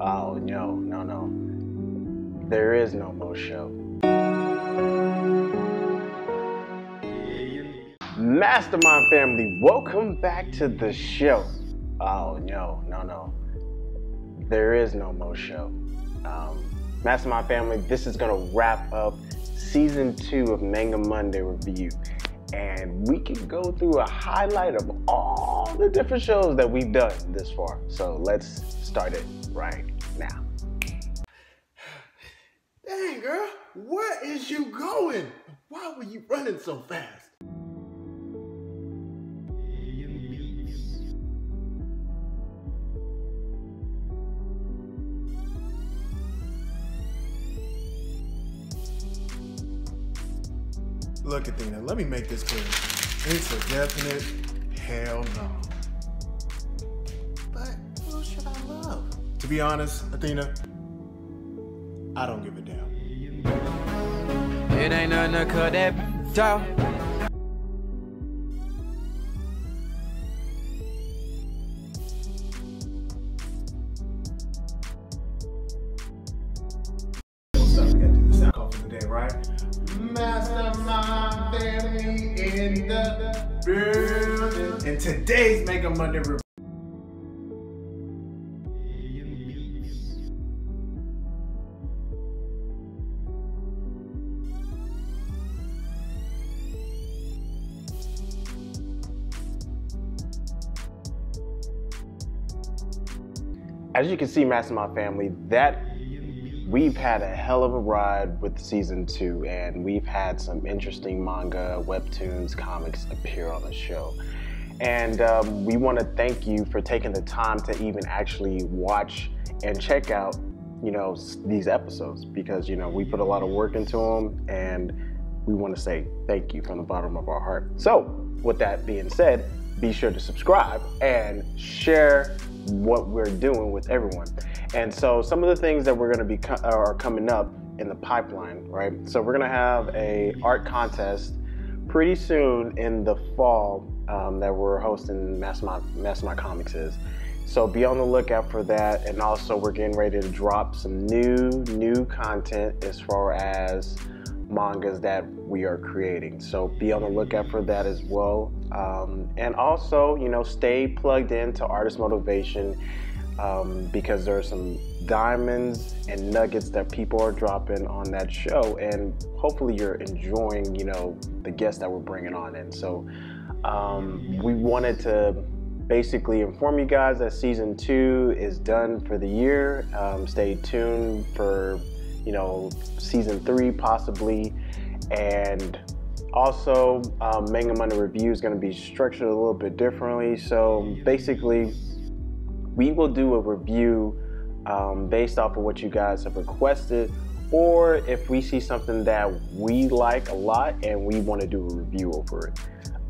Oh, no. There is no more show. Mastermind family, welcome back to the show. Oh, no. There is no more show. Mastermind family, this is gonna wrap up season 2 of Manga Monday Review. And we can go through a highlight of all the different shows that we've done this far. So let's start it right now. Dang, girl, where is you going? Why were you running so fast? Look, Athena, let me make this clear. It's a definite hell no. But who should I love? To be honest, Athena, I don't give a damn. It ain't nothing to cut that bitch out. We gotta do the sound call for the day, right? Mastermind family in the building. And today's Manga Monday Review. As you can see, Mastermind family, we've had a hell of a ride with season 2, and we've had some interesting manga, webtoons, comics appear on the show. And we want to thank you for taking the time to even actually watch and check out, these episodes, because we put a lot of work into them, and we want to say thank you from the bottom of our heart. So, with that being said, be sure to subscribe and share what we're doing with everyone. And so some of the things that we're going to be coming up in the pipeline, right? So we're going to have an art contest pretty soon in the fall that we're hosting. Mastermind Comics is. So be on the lookout for that. And also we're getting ready to drop some new content as far as mangas that we are creating. So be on the lookout for that as well. And also, stay plugged into Artist Motivation because there are some diamonds and nuggets that people are dropping on that show. And hopefully you're enjoying, the guests that we're bringing on. And so we wanted to basically inform you guys that season 2 is done for the year. Stay tuned for season 3 possibly. And also Manga Monday Review is going to be structured a little bit differently. So basically we will do a review based off of what you guys have requested, or if we see something that we like a lot and we want to do a review over it.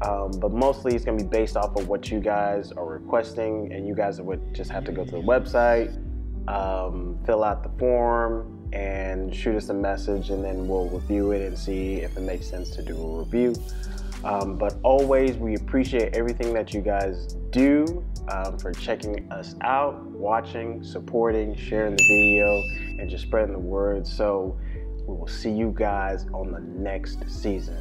But mostly it's going to be based off of what you guys are requesting, and you guys would just have to go to the website, fill out the form, and shoot us a message, and then we'll review it and see if it makes sense to do a review. But always, we appreciate everything that you guys do for checking us out, watching, supporting, sharing the video, and just spreading the word. So we will see you guys on the next season.